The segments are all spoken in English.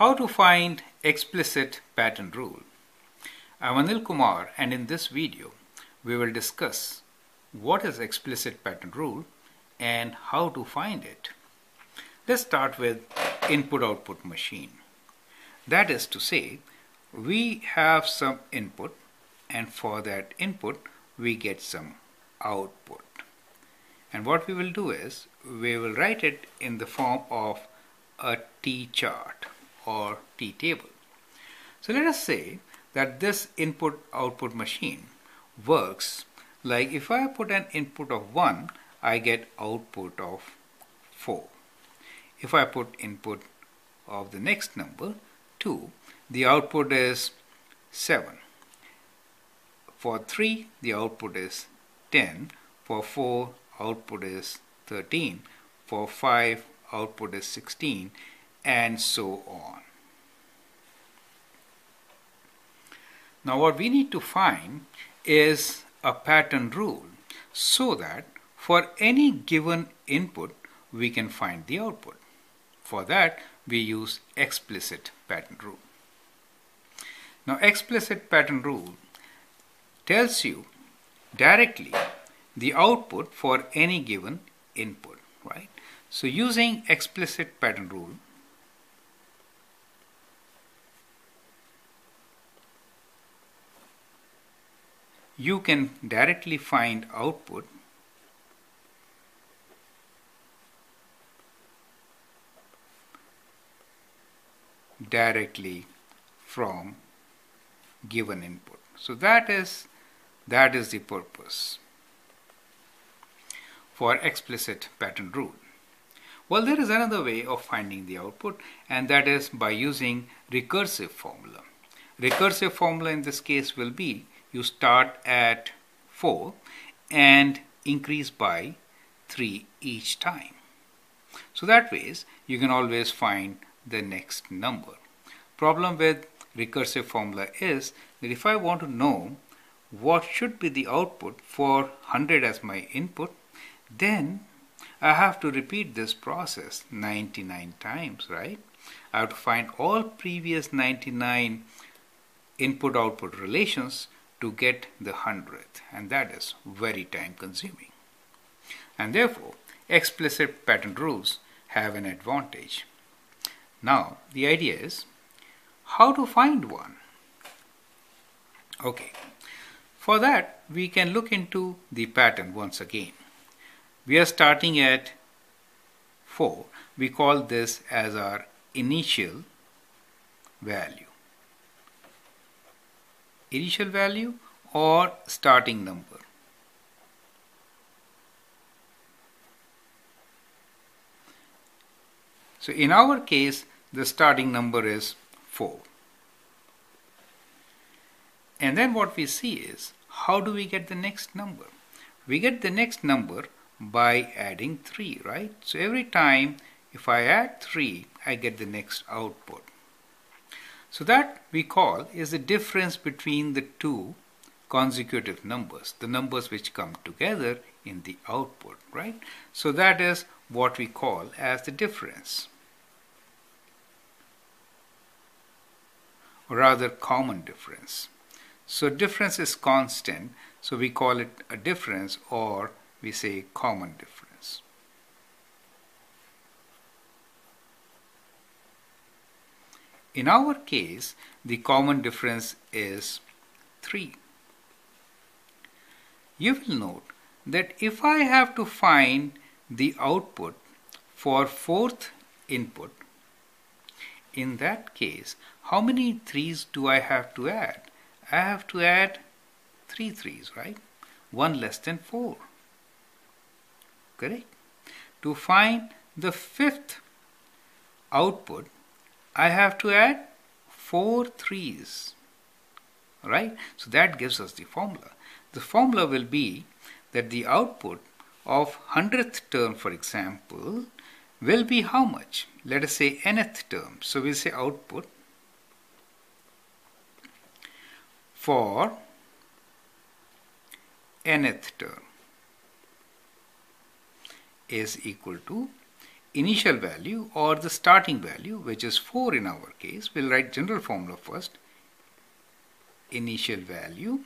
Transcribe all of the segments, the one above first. How to find explicit pattern rule. I'm Anil Kumar, and in this video we will discuss what is explicit pattern rule and how to find it. Let's start with input-output machine. That is to say, we have some input, and for that input we get some output. And what we will do is we will write it in the form of a T-chart or T-table. So let us say that this input-output machine works like if I put an input of 1, I get output of 4. If I put input of the next number, 2, the output is 7. For 3, the output is 10. For 4, output is 13. For 5, output is 16. And so on. Now what we need to find is a pattern rule so that for any given input we can find the output. For that we use explicit pattern rule. Now explicit pattern rule tells you directly the output for any given input, right? So using explicit pattern rule, you can directly find output directly from given input. So that is the purpose for explicit pattern rule. Well, there is another way of finding the output, and that is by using recursive formula. Recursive formula in this case will be you start at 4 and increase by 3 each time. So that ways you can always find the next number. Problem with recursive formula is that if I want to know what should be the output for 100 as my input, then I have to repeat this process 99 times, right? I have to find all previous 99 input-output relations to get the 100th, and that is very time consuming. And therefore, explicit pattern rules have an advantage. Now, the idea is how to find one. Okay, for that we can look into the pattern once again. We are starting at 4. We call this as our initial value. Initial value or starting number. So in our case, the starting number is 4. And then what we see is, how do we get the next number? We get the next number by adding 3, right? So every time if I add 3, I get the next output. So that we call is the difference between the two consecutive numbers, the numbers which come together in the output, right? So that is what we call as the difference, or rather common difference. So difference is constant, so we call it a difference, or we say common difference. In our case, the common difference is 3. You will note that if I have to find the output for 4th input, in that case, how many 3's do I have to add? I have to add 3 3's, right? 1 less than 4. Correct? To find the 5th output, I have to add 4 3's, right? So that gives us the formula. The formula will be that the output of 100th term, for example, will be how much? Let us say nth term. So we'll say output for nth term is equal to initial value or the starting value, which is 4 in our case. We'll write general formula first. Initial value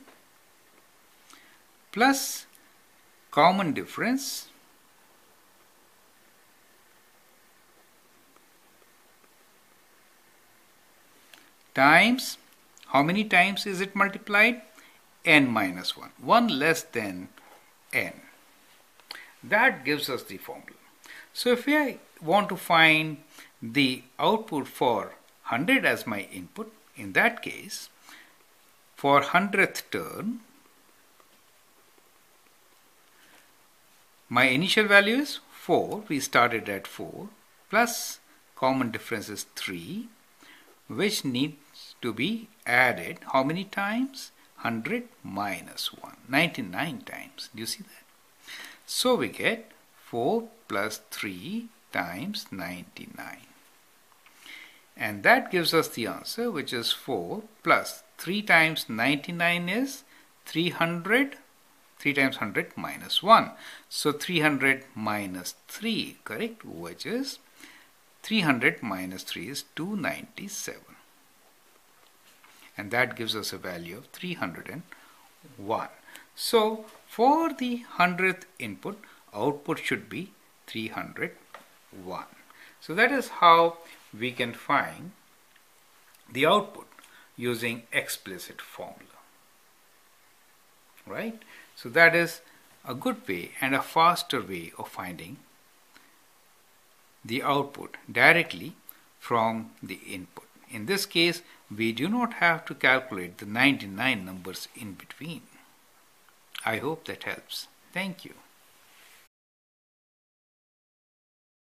plus common difference times, how many times is it multiplied? N minus 1, 1 less than n. That gives us the formula. So if I want to find the output for 100 as my input, in that case, for 100th turn, my initial value is 4, we started at 4, plus common difference is 3, which needs to be added how many times? 100 minus 1, 99 times. Do you see that? So we get 4 plus 3 times 99. And that gives us the answer, which is 4 plus 3 times 99 is 300, 3 times 100 minus 1. So 300 minus 3, correct? Which is 300 minus 3 is 297. And that gives us a value of 301. So for the 100th input, output should be 301. So that is how we can find the output using explicit formula. Right? So that is a good way and a faster way of finding the output directly from the input. In this case, we do not have to calculate the 99 numbers in between. I hope that helps. Thank you.